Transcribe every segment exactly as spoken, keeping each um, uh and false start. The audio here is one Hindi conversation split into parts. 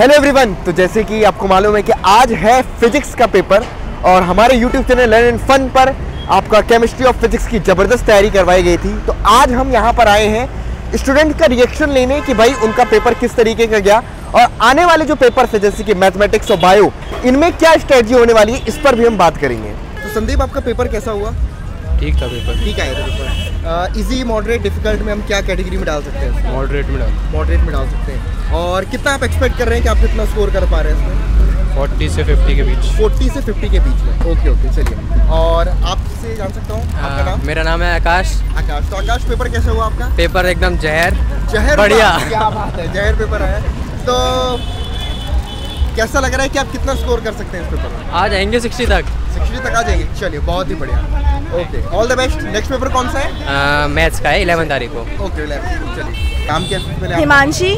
Hello everyone. तो जैसे कि आपको मालूम है कि आज है फिजिक्स का पेपर और हमारे YouTube channel learn and fun पर आपका केमिस्ट्री और फिजिक्स की ज़बरदस्त तैयारी करवाई गई थी। तो आज हम यहाँ पर आए हैं स्टूडेंट का रिएक्शन लेने कि भाई उनका पेपर किस तरीके का गया और आने वाले जो पेपर्स है जैसे कि मैथमेटिक्स और बायो, इनमें क्या स्ट्रेटजी होने वाली है, इस पर भी हम बात करेंगे। तो संदीप, आपका पेपर कैसा हुआ? ठीक था पेपर, ठीक आया था पेपर। इजी, मॉडरेट, डिफिकल्ट में हम क्या कैटेगरी में डाल सकते हैं? मॉडरेट में डाल मॉडरेट में डाल सकते हैं। और कितना आप एक्सपेक्ट कर रहे हैं कि आप कितना स्कोर कर पा रहे हैं इसमें? चालीस से पचास के बीच। चालीस से पचास के बीच में। ओके ओके, चलिए। और आपसे जान सकता हूँ आपका नाम? मेरा नाम है आकाश। आकाश, तो आकाश पेपर कैसा हुआ आपका? पेपर एकदम जहर जहर बढ़िया। क्या बात है, जहर पेपर आया। तो कैसा लग रहा है कि आप कितना स्कोर कर सकते हैं इस पेपर में? आ जाएंगे साठ तक। साठ तक आ जाएंगे, चलिए बहुत ही बढ़िया। Okay, all the best. Next paper कौन सा है? मैथ्स का है, ग्यारह तारीख को। ओके, चलिए। नाम क्या है? हिमांशी।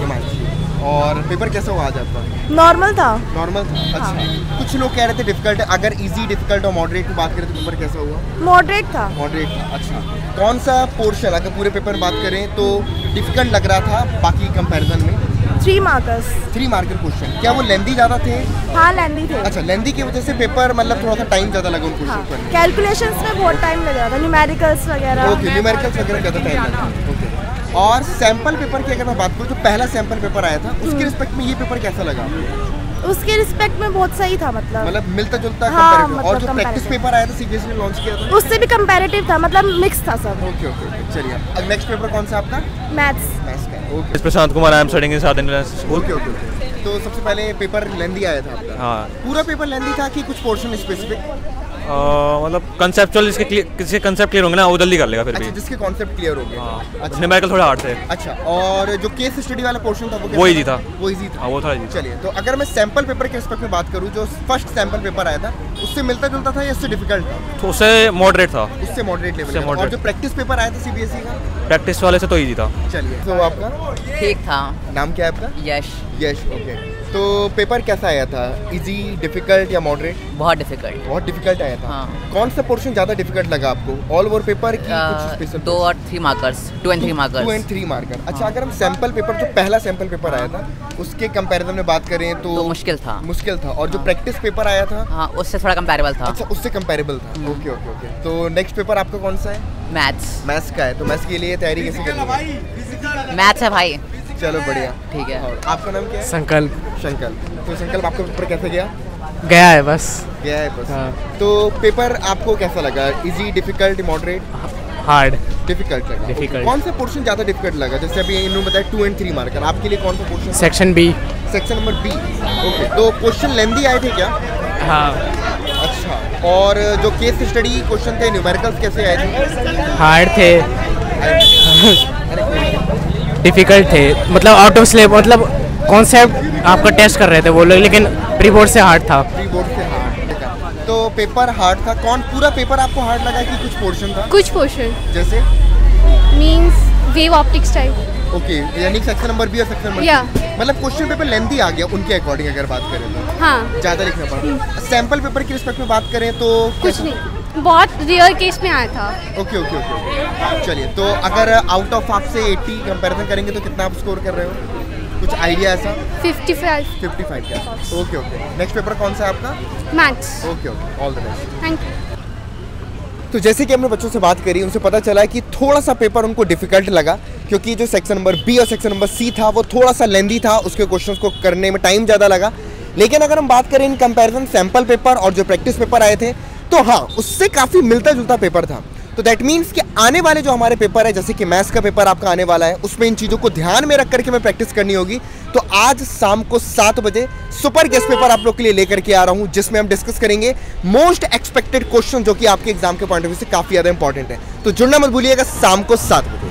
और पेपर कैसा हुआ आज आपका? नॉर्मल था। नॉर्मल था, अच्छा। हाँ। कुछ लोग कह रहे थे डिफिकल्ट। अगर इजी, डिफिकल्ट और मॉडरेट की बात करें तो पेपर कैसा हुआ? मॉडरेट था। मॉडरेट था, अच्छा। कौन सा पोर्शन, अगर पूरे पेपर बात करें तो डिफिकल्ट लग रहा था बाकी कंपेरिजन में? Three markers three marker question. क्या वो लेंदी ज़्यादा थे? हाँ, लेंदी थे। अच्छा, लेंदी की वजह से पेपर मतलब थोड़ा सा टाइम ज़्यादा लगा उन क्वेश्चन पर? कैलकुलेशंस में बहुत टाइम लग रहा था, न्यूमेरिकल्स वगैरह। ओके, न्यूमेरिकल्स वगैरह ज़्यादा टाइम लगा। ओके, और सैम्पल पेपर की अगर मैं बात करूँ जो पहला सैम्पल पेपर आया था उसके रिस्पेक्ट में ये पेपर कैसा लगा? उसके रिस्पेक्ट में बहुत सही था, मतलब मतलब मिलता जुलता। हाँ, मतलब और जो प्रैक्टिस पेपर आया था सीबीएसई ने लॉन्च किया था उससे भी कंपैरेटिव था, मतलब मिक्स था सब। ओके ओके, चलिए। अब नेक्स्ट पेपर कौन सा आपका? मैथ्स। मैथ्स का, okay. Is Prashant Kumar, I am studying in South Indian school. Okay okay, तो सबसे पहले पेपर लेंदी आया था आपका? हां, पूरा पेपर लेंदी था कि कुछ पोर्शन स्पेसिफिक? मतलब कंसेप्चुअल, इसके किसी कंसेप्ट क्लियर होंगे ना वो जल्दी कर लेगा फिर भी। अच्छा, जिसके कॉन्सेप्ट क्लियर हो गए। अच्छा, न्यूमेरिकल थोड़ा हार्ड थे। अच्छा, और जो केस स्टडी वाला पोर्शन था वो इजी था? वो इजी था, वो थोड़ा इजी। चलिए, तो अगर मैं सैंपल पेपर के रिस्पेक्ट में बात करूँ जो फर्स्ट सैंपल पेपर आया था उससे मिलता जुलता था या उससे डिफिकल्ट था? तो उससे मॉडरेट था, उससे मॉडरेट लेवल। और जो प्रैक्टिस पेपर आया था सीबीएसई का, प्रैक्टिस वाले से तो इजी था। चलिए, तो आपका? ठीक था। नाम क्या है आपका? यश। यश, ओके। तो पेपर कैसा आया था, इजी, डिफिकल्ट या मॉडरेट? बहुत डिफिकल्ट। बहुत डिफिकल्ट आया था। हाँ। कौन सा पोर्शन ज़्यादा डिफिकल्ट लगा आपको, ऑल ओवर पेपर की कुछ स्पेशल? दो और three markers, two and three markers. Two and three marker, अच्छा। हाँ। अगर हम सैम्पल पेपर जो पहला सैम्पल पेपर आया था उसके कंपैरिजन में बात करें तो, तो मुश्किल था। मुश्किल था। और हाँ। जो प्रैक्टिस पेपर आया था? हाँ, उससे थोड़ा कंपेरेबल था। अच्छा, उससे कंपेरेबल था। ओके ओके ओके, तो नेक्स्ट पेपर आपका कौन सा है? मैथ्स। मैथ्स का है, तो मैथ्स के लिए तैयारी कैसे करें? मैथ्स है भाई, चलो बढ़िया, ठीक है। और आपका नाम क्या है? संकल्प। संकल्प, तो संकल्प आपका पेपर कैसे गया? गया है बस, गया है बस। हाँ। तो पेपर आपको कैसा लगा, easy, difficult, moderate? Hard. Difficult लगा, डिफिकल्ट। कौन सा पोर्शन ज़्यादा डिफिकल्ट लगा? जैसे अभी इन्होंने बताया टू एंड थ्री मार्कर, आपके लिए कौन सा portion? Section B. Section number B, okay. तो क्वेश्चन लेंदी आए थे क्या? हाँ। अच्छा, और जो केस स्टडी क्वेश्चन थे, न्यूमेरिकल्स कैसे आए थे? हार्ड थे, डिफिकल्ट थे, मतलब आउट ऑफ स्लेब, मतलब कॉन्सेप्ट आपका टेस्ट कर रहे थे वो लोग, लेकिन प्री बोर्ड से हार्ड था। प्री बोर्ड से हार्ड, तो पेपर हार्ड था। कौन, पूरा पेपर आपको हार्ड लगा कि कुछ पोर्शन था? कुछ पोर्शन, जैसे means wave optics type. Okay, यानी सेक्शन नंबर बी और सेक्शन नंबर या, मतलब क्वेश्चन पेपर लेंथी आ गया उनके अकॉर्डिंग अगर बात करें तो। हाँ, ज़्यादा लिखना पड़ा। सैम्पल पेपर के रिस्पेक्ट में बात करें तो कुछ नहीं, बहुत रेयर केस में आया था। ओके ओके ओके, चलिए। तो अगर आउट ऑफ आपसे अस्सी कंपैरिजन करेंगे तो कितना आप स्कोर कर रहे हो, कुछ आइडिया ऐसा? पचपन पचपन क्या? ओके ओके, नेक्स्ट पेपर कौन सा है आपका? Maths. Okay okay, all the best, thank you. तो जैसे कि हमने बच्चों से बात करी, उनसे पता चला कि थोड़ा सा पेपर उनको डिफिकल्ट लगा क्योंकि जो सेक्शन नंबर बी और सेक्शन नंबर सी था वो थोड़ा सा लेंदी था, उसके क्वेश्चंस को करने में टाइम ज़्यादा लगा। लेकिन अगर हम बात करें इन कंपैरिजन सैम्पल पेपर और जो प्रैक्टिस पेपर आए थे तो हाँ, उससे काफ़ी मिलता जुलता पेपर था। तो दैट मीन्स कि आने वाले जो हमारे पेपर है जैसे कि मैथ्स का पेपर आपका आने वाला है उसमें इन चीज़ों को ध्यान में रख करके हमें प्रैक्टिस करनी होगी। तो आज शाम को सात बजे सुपर गेस्ट पेपर आप लोग के लिए लेकर के आ रहा हूँ जिसमें हम डिस्कस करेंगे मोस्ट एक्सपेक्टेड क्वेश्चन जो कि आपके एग्जाम के पॉइंट ऑफ व्यू से काफ़ी ज़्यादा इंपॉर्टेंट है। तो जुड़ना मत भूलिएगा शाम को सात बजे।